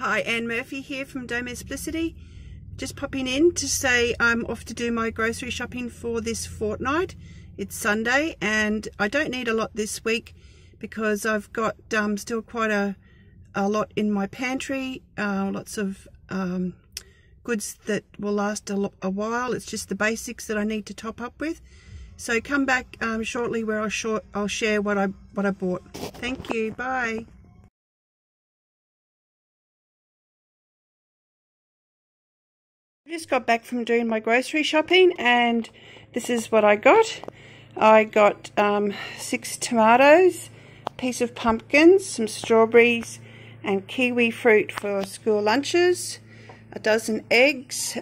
Hi, Anne Murphy here from Domesticity. Just popping in to say I'm off to do my grocery shopping for this fortnight. It's Sunday and I don't need a lot this week because I've got still quite a lot in my pantry, lots of goods that will last a while. It's just the basics that I need to top up with. So come back shortly where I'll share what I bought. Thank you, bye. I just got back from doing my grocery shopping and this is what I got. I got 6 tomatoes, a piece of pumpkins, some strawberries and kiwi fruit for school lunches, a dozen eggs,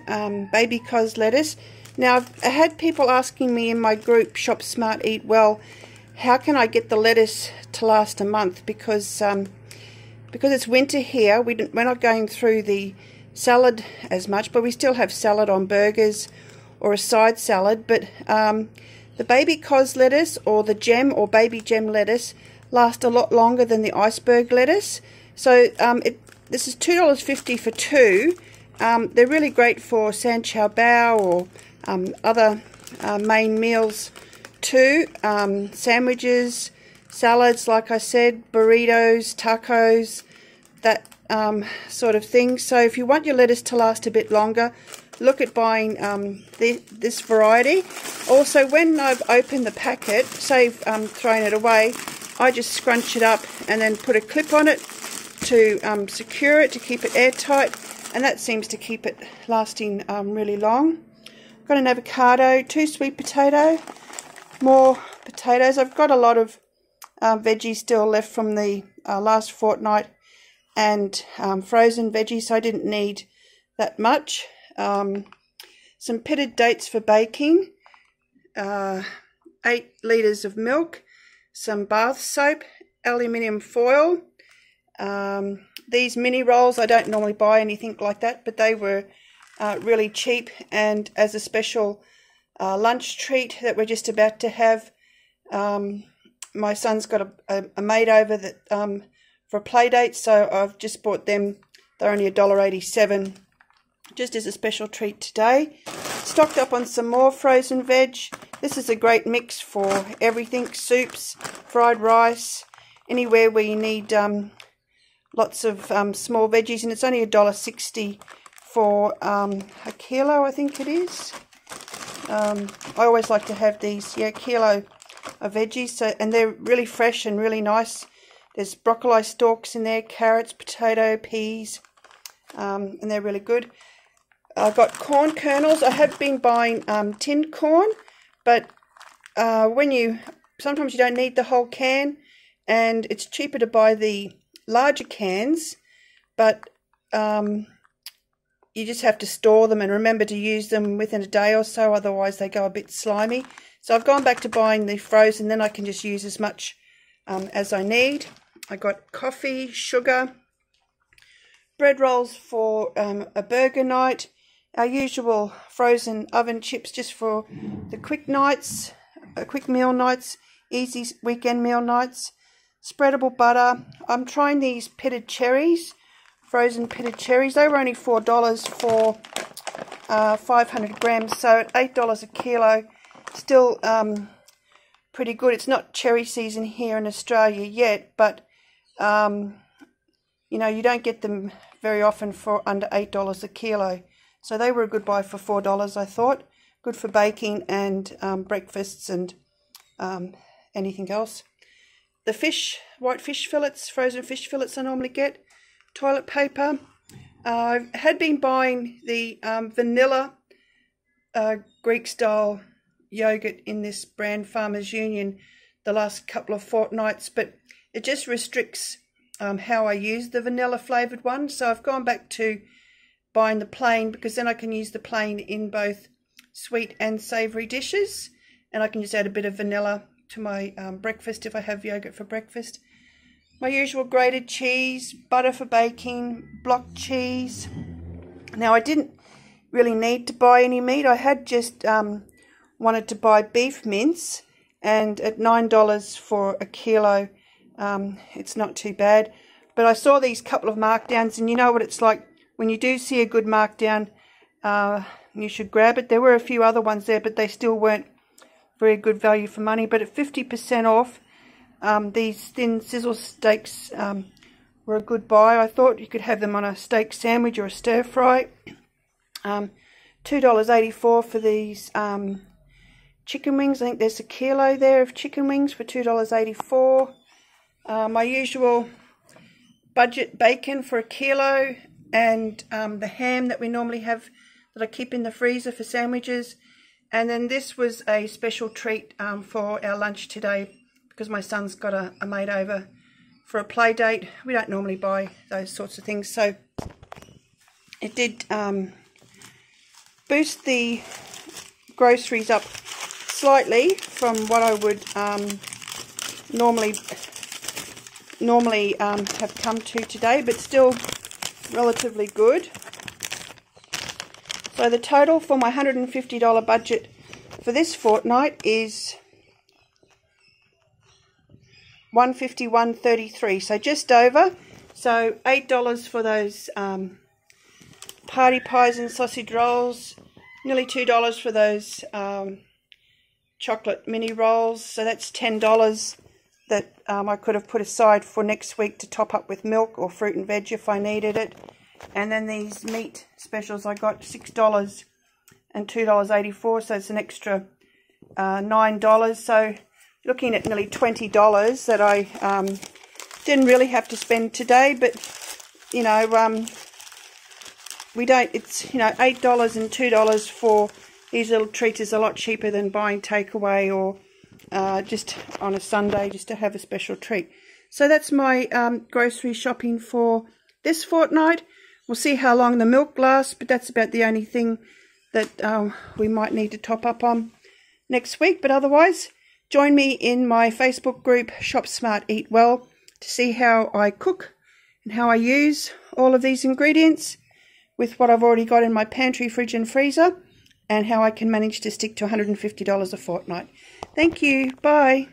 baby cos lettuce. Now I've had people asking me in my group Shop Smart Eat Well, how can I get the lettuce to last a month, because it's winter here, we're not going through the salad as much, but we still have salad on burgers or a side salad, but the baby cos lettuce or the gem or baby gem lettuce last a lot longer than the iceberg lettuce. So this is $2.50 for 2. They're really great for san chow bao or other main meals too, sandwiches, salads, like I said, burritos, tacos, that sort of thing. So if you want your lettuce to last a bit longer, look at buying this variety. Also, when I've opened the packet, say thrown it away, I just scrunch it up and then put a clip on it to secure it, to keep it airtight, and that seems to keep it lasting really long. I've got an avocado, 2 sweet potato, more potatoes. I've got a lot of veggies still left from the last fortnight, and frozen veggies, so I didn't need that much. Some pitted dates for baking, 8 litres of milk, some bath soap, aluminium foil. These mini rolls, I don't normally buy anything like that, but they were really cheap, and as a special lunch treat that we're just about to have, my son's got a maid over that for a play date, so I've just bought them. They're only $1.87 just as a special treat today. Stocked up on some more frozen veg. This is a great mix for everything, soups, fried rice, anywhere where you need lots of small veggies, and it's only $1.60 for a kilo, I think it is. I always like to have these, yeah, kilo of veggies, so, and they're really fresh and really nice. There's broccoli stalks in there, carrots, potato, peas, and they're really good. I've got corn kernels. I have been buying tinned corn, but sometimes you don't need the whole can, and it's cheaper to buy the larger cans, but you just have to store them and remember to use them within a day or so, otherwise they go a bit slimy. So I've gone back to buying the frozen, then I can just use as much as I need. I got coffee, sugar, bread rolls for a burger night, our usual frozen oven chips just for the quick nights, quick meal nights, easy weekend meal nights, spreadable butter. I'm trying these pitted cherries, frozen pitted cherries. They were only $4 for 500 grams, so at $8 a kilo, still pretty good. It's not cherry season here in Australia yet, but you know, you don't get them very often for under $8 a kilo. So they were a good buy for $4, I thought. Good for baking and breakfasts and anything else. The fish, white fish fillets, frozen fish fillets I normally get. Toilet paper. I had been buying the vanilla Greek-style yogurt in this brand, Farmers Union, the last couple of fortnights, but it just restricts how I use the vanilla flavoured one, so I've gone back to buying the plain, because then I can use the plain in both sweet and savoury dishes, and I can just add a bit of vanilla to my breakfast if I have yogurt for breakfast. My usual grated cheese, butter for baking, block cheese. Now I didn't really need to buy any meat. I had just wanted to buy beef mince, and at $9 for a kilo, it's not too bad. But I saw these couple of markdowns, and you know what it's like when you do see a good markdown, you should grab it. There were a few other ones there, but they still weren't very good value for money. But at 50% off, these thin sizzle steaks were a good buy. I thought you could have them on a steak sandwich or a stir fry. $2.84 for these chicken wings. I think there's a kilo there of chicken wings for $2.84. My usual budget bacon for a kilo, and the ham that we normally have that I keep in the freezer for sandwiches. And then this was a special treat for our lunch today, because my son's got a mate over for a play date. We don't normally buy those sorts of things, so it did boost the groceries up slightly from what I would normally have come to today, but still relatively good. So the total for my $150 budget for this fortnight is $151.33, so just over. So $8 for those party pies and sausage rolls, nearly $2 for those chocolate mini rolls, so that's $10 that I could have put aside for next week to top up with milk or fruit and veg if I needed it. And then these meat specials I got $6 and $2.84, so it's an extra $9. So looking at nearly $20 that I didn't really have to spend today, but you know, we don't. It's, you know, $8 and $2 for these little treats is a lot cheaper than buying takeaway or just on a Sunday just to have a special treat. So that's my grocery shopping for this fortnight. We'll see how long the milk lasts, but that's about the only thing that we might need to top up on next week. But otherwise, join me in my Facebook group Shop Smart Eat Well to see how I cook and how I use all of these ingredients with what I've already got in my pantry, fridge and freezer, and how I can manage to stick to $150 a fortnight. Thank you. Bye.